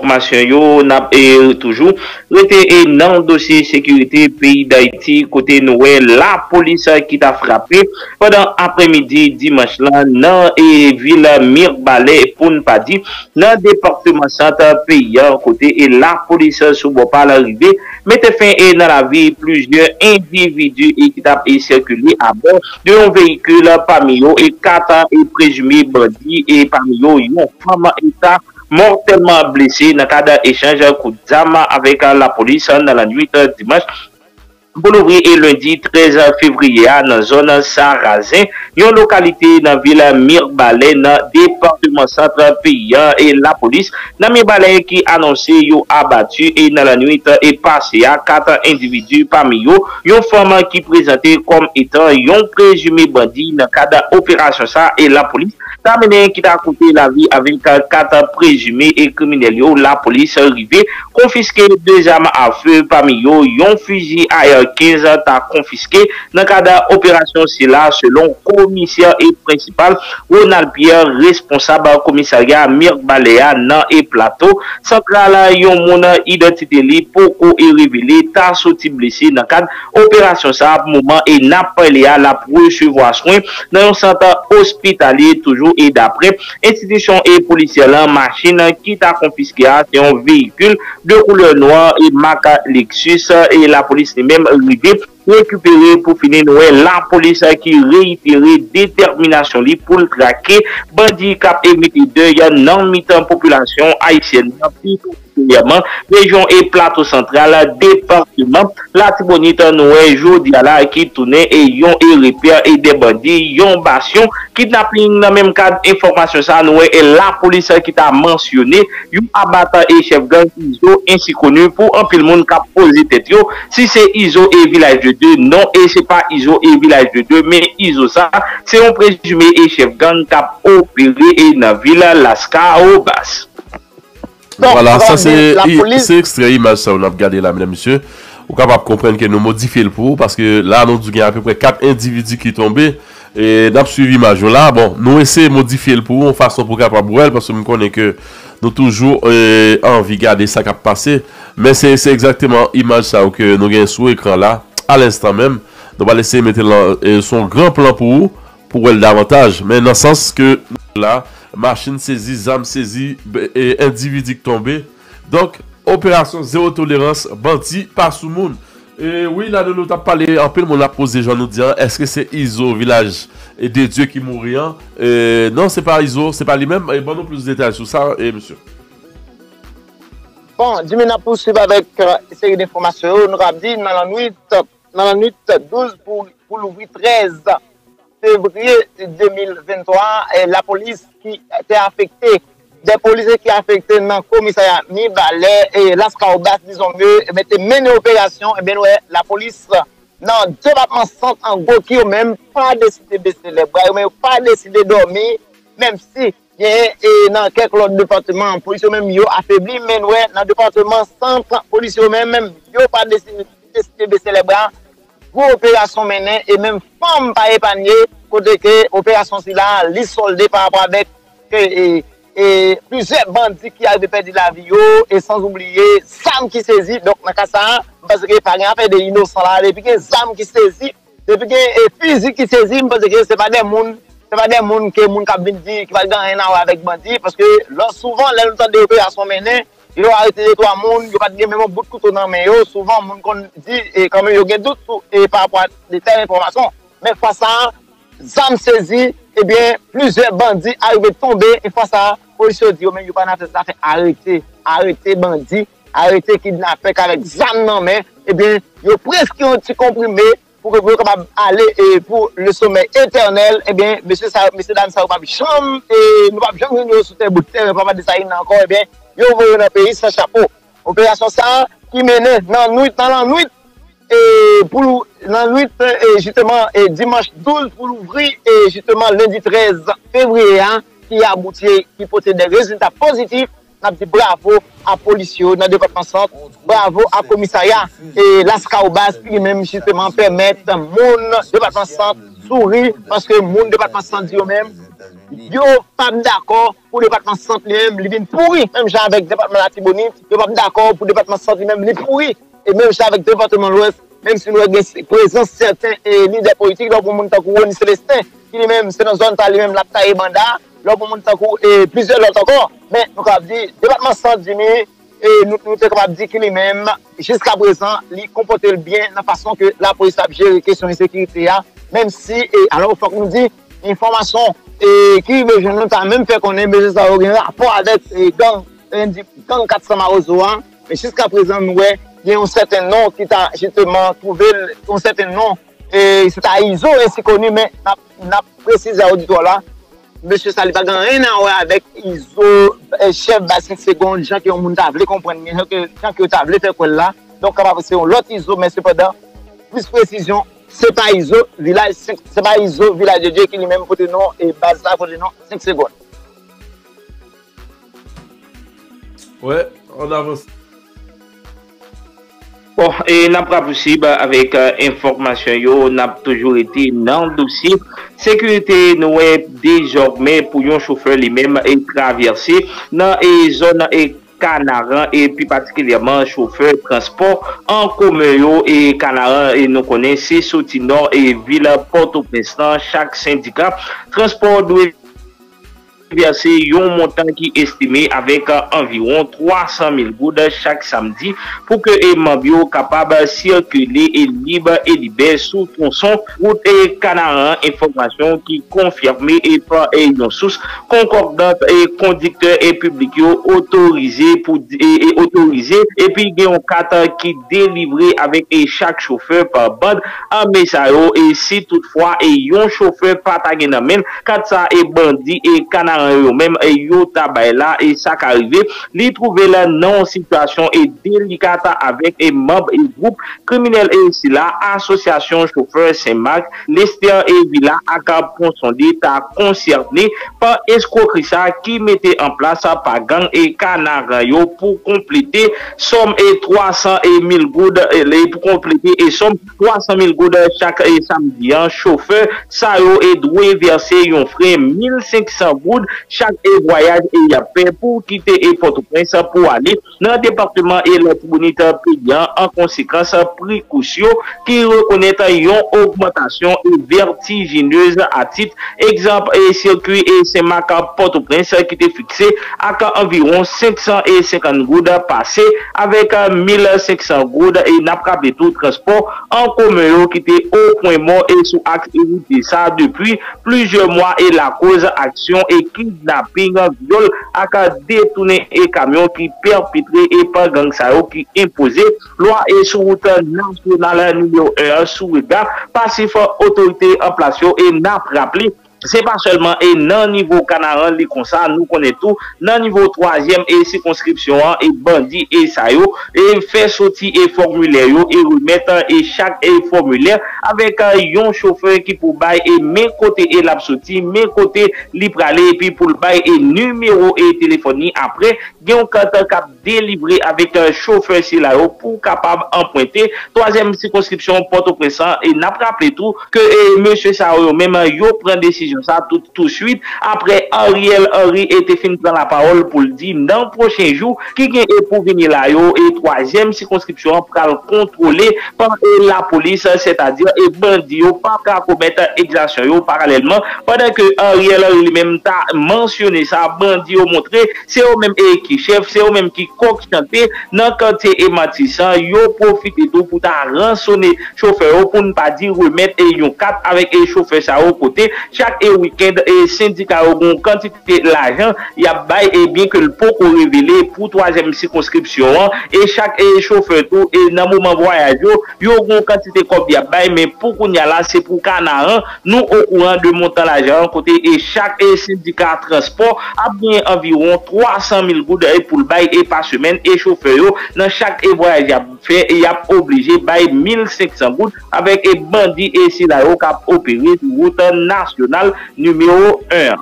information yo n'a toujours été dans dossier sécurité pays d'Haïti côté Noël la police qui t'a frappé pendant après-midi dimanche là dans ville Mirbalais pour ne pas dire dans département centre pays côté et la police sous bon pas l'arrivée mettait fin et dans la vie plusieurs individus qui t'a circulé à bord de un véhicule parmi eux et quatre présumés bandits et parmi eux une femme état mortellement blessé dans le cadre d'échange coup d'armes avec la police dans la nuit dimanche pour l'ouvrir et lundi 13 février dans la zone Sarrazin, une localité dans la ville Mirbalais, dans le département centre pays et la police dans Mirbalais qui annoncé yo abattu et dans la nuit est passé à 4 individus parmi eux, une femme qui présentait comme étant un présumé bandit dans le cadre d'opération ça et la police qui a coûté la vie avec 4 présumés et criminels. La police arrivée confisqué 2 armes à feu parmi eux, un fusil AR 15 a confisqué dans le cadre d'opération Silla selon commissaire et principal Ronald Pierre, responsable commissariat Mirbalea nan et plateau central. Yon moun identité li poko et révélé ta sorti blessé dans le cadre opération ça moment et n'a pas la pour recevoir soin dans un centre hospitalier toujours. Et d'après institution et policiers, la machine qui t'a confisqué c'est un véhicule de couleur noire et marque Lexus et la police est même arrivée récupérer pour finir Noël. La police qui réitéré détermination pour traquer bandit cap émetté de non mitant population haïtienne région et plateau central département la Tibonite Noël jodi ala qui tournait et yon et repère et des bandits yon bastion kidnapping dans même cadre information ça Noël et la police qui t'a mentionné yon abattant et chef gang Izo ainsi connu pour un pile monde cap posé tête yo si c'est Izo et village de deux non et c'est pas Izo et village de deux mais Izo ça c'est un présumé et chef gang cap opéré et dans ville Lascahobas. Donc, voilà, ça c'est extrait image ça on a regardé là mesdames messieurs. Vous capable comprendre que nous modifier le pour parce que là nous avons à peu près 4 individus qui tombés et n'a suivi image là. Bon, nous essayons de modifier le pour en façon pour capable parce que nous connaissons que nous toujours envie garder ça qui passé mais c'est exactement image ça que nous gain sur écran là à l'instant même. Donc on va laisser mettre son grand plan pour elle davantage mais dans le sens que là machine saisie, zame saisie et individu tombé. Donc, opération zéro tolérance, bandit par sous monde. Et oui, là, nous avons parlé, un peu, on a posé, j'en nous disant, est-ce que c'est Izo, village des dieux qui mourrient? Non, c'est pas Izo, c'est pas lui-même. Et bon, nous plus de détails sur ça, monsieur. Bon, Jimmy n'a poursuivi avec une série d'informations. Nous avons dit, dans la nuit 12 pour l'ouvrir 13. Février 2023, la police qui était affectée, des policiers qui affectés dans le commissariat Mirbalais et Lascahobas, disons mieux, mettaient mené opération, et bien ouais, la police dans le département centre en gros qui n'a même pas décidé de baisser les bras, même pas décidé de dormir, même si dans quelques autres départements, la police même yo affaibli, mais ouais, dans le département centre, la police même yo pas décidé de baisser les bras. Pour opération menée et même femme pas épargnée, côté que l'opération si là, les soldés par rapport avec plusieurs bandits qui avaient perdu la vie, et sans oublier Sam qui saisit. Donc, dans le cas ça, parce que par exemple, des innocents là, depuis que Sam qui saisit, depuis que fusil qui saisit, parce que c'est pas des gens, c'est pas des gens qui ont dit qui va dans un an avec bandits, parce que souvent, les temps de l'opération menée, ils ont arrêté les 3 personnes, ils n'ont pas de même bout de couteau dans les mains. Souvent, les gens disent et quand même, ils ont des doutes par rapport à des telles informations. Mais face à ça, les armes saisies, eh bien, plusieurs bandits arrivent à tomber. Et face à ça, les policiers disent qu'ils n'ont pas fait arrêter, arrêter bandits, arrêter kidnappés avec des armes dans les mains. Eh bien, ils ont presque un petit comprimé pour aller pour le sommet éternel. Eh bien, messieurs, dames, ça ne va pas chambre et nous ne pouvons jamais nous soutenir bout de terre, nous ne pouvons pas détailler encore. Eh bien, vous voyez dans le pays sans chapeau. Opération ça qui menait dans la nuit et pour la nuit et justement et dimanche 12 pour l'ouvrir et justement lundi 13 février hein, qui a abouti qui portait des résultats positifs. N'a dit bravo à policiers dans le département centre, bravo à commissariat et Lascahobas qui même justement permettre mon département centre sourire parce que mon département centre dit même États-Unis. Yo pas d'accord pour le département centre lui-même, il vient pourri. Même j'ai avec le département de la Tibonite, yo pas d'accord pour le département centre lui-même, il pourri. Et même j'ai avec le département de l'Ouest, même si nous avons présence certains leaders politiques, là pour mon tankou Ronny Célestin, qui lui-même c'est dans zone par lui-même la taille mandat, là pour mon tankou et plusieurs autres encore. Mais nous avons dit département centre lui-même et nous sommes capables de dire que lui-même, jusqu'à présent, il comporte bien la façon que la police a géré les questions de sécurité. Même si, et alors il faut qu'on nous dise, l'information qui veut nous a même fait qu'on ait un rapport avec Gang 400 Marozoan. Mais jusqu'à présent, nous avons un certain nom qui a justement trouvé un certain nom. Et c'est à Izo ainsi connu, mais n'a précisé à l'auditoire là. Monsieur Saliba n'a rien à voir avec Izo, chef bassin seconde, gens qui ont voulu comprendre, gens qui ont voulu faire quoi là. Donc, c'est l'autre Izo, mais cependant, plus précision, c'est pas Izo, village, c'est pas Izo, village de Dieu qui lui-même côté nom et base là côté nom, 5 secondes. Ouais, on avance. Bon, et n'a pas possible avec information, yo, n'a toujours été dans le dossier. Sécurité, nous est désormais pour un chauffeur lui-même et traversé dans les zones et Canaran et plus particulièrement chauffeur transport en commun et Canaran et nous connaissons Soti Nord et Ville Port-au-Prince. Chaque syndicat transport doit verser un montant qui est estimé avec environ 300 000 goudes chaque samedi pour que les membres capables de circuler et libre et libère sous tronçon route et Canaran, information qui confirmée et par une source concordante et conducteur et public autorisé pour et autorisé et puis il y a un carte qui délivré avec chaque chauffeur par bande en message et si toutefois et un chauffeur partagé dans même ça et bandit et Canaran même yo tabay là et ça qu'arrivé li trouver là non situation est délicate avec les membres et groupe criminel et si la association chauffeur Saint-Marc Lester et Villa Aka Ponsondé ta concerné par escroquerie ça qui mettait en place par gang et Canaran yo pour compléter somme et 300 et 1000 goudes pour compléter et somme 300 000 goudes chaque samedi en chauffeur ça yo et doit verser yon frais 1500 goudes chaque voyage et appel pour quitter et Port-au-Prince pour aller dans le département et la Tibonite payant en conséquence précaution qui reconnaît une augmentation vertigineuse à titre exemple et circuit et c'est marqué Port-au-Prince qui était fixé à environ 550 goudes passé avec 1500 goudes et n'a pas de tout transport en commun qui était au point mort et sous activité ça depuis plusieurs mois et la cause action et kidnapping, viol, aka détourné et camion qui perpétré et par gang sao qui imposé loi et sur route nationale numéro 1 sous regard passif autorité en place et n'a rappelé. C'est pas seulement et non niveau Canaran les constats nous connaissons tout non niveau 3e et circonscription et bandit et ça yo et fait sortir et formulaire yo et remettre et chaque et formulaire avec un chauffeur qui pour bail et mes côtés et la sortie mes côtés libre aller et puis pour le bail et numéro et téléphonie après un carton cap délivré avec un chauffeur c'est là pour capable emprunter 3e circonscription Port-au-Prince et n'a pas rappelé tout que monsieur ça yo même yo prend décision ça tout de suite après Ariel Henry était fini dans la parole pour le dire dans le prochain jour qui est pour venir là yo et 3e circonscription pour le contrôler par la police c'est-à-dire et bandit pas qu'à commettre exaction yo parallèlement pendant que Ariel Henry même t'a mentionné ça bandit au montré c'est au même qui chef c'est au même qui coque chanter dans quartier et Matissa yo profiter tout pour ta rançonner chauffeur pour ne pas dire remettre et yon 4 avec et chauffeur ça au côté chaque week-end et syndicat ont quantité l'argent il y a bail et bien que le pot qu'on révélé pour 3e circonscription et chaque chauffeur tout et dans moment voyage yo ont quantité comme il y a bail mais pour qu'on y a là c'est pour Canaran nous au courant de montant l'argent côté et chaque syndicat transport a bien environ 300 000 goudes pour le bail et par semaine et chauffeur yo dans chaque voyage y a fait et y a obligé bail 1500 goudes avec et bandit et si la cap opéré route nationale numéro 1.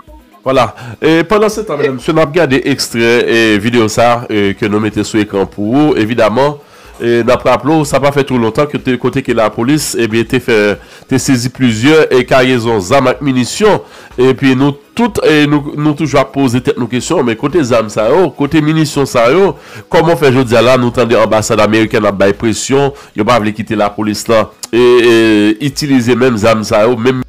Voilà. Et pendant ce temps, mesdames, je vais regarder extrait et vidéo ça que nous mettons sur l'écran pour vous. Évidemment, Et d'après Aplo, ça n'a pas fait trop longtemps que côté que la police eh bien t'es saisi plusieurs cargaisons d'armes et munitions. Et puis nous toutes et nous toujours poser nos questions, mais côté armes ça côté munitions ça comment fait je dis là nous tendez ambassade américaine à bail pression, ils pas veulent quitter la police là et utiliser même armes ça même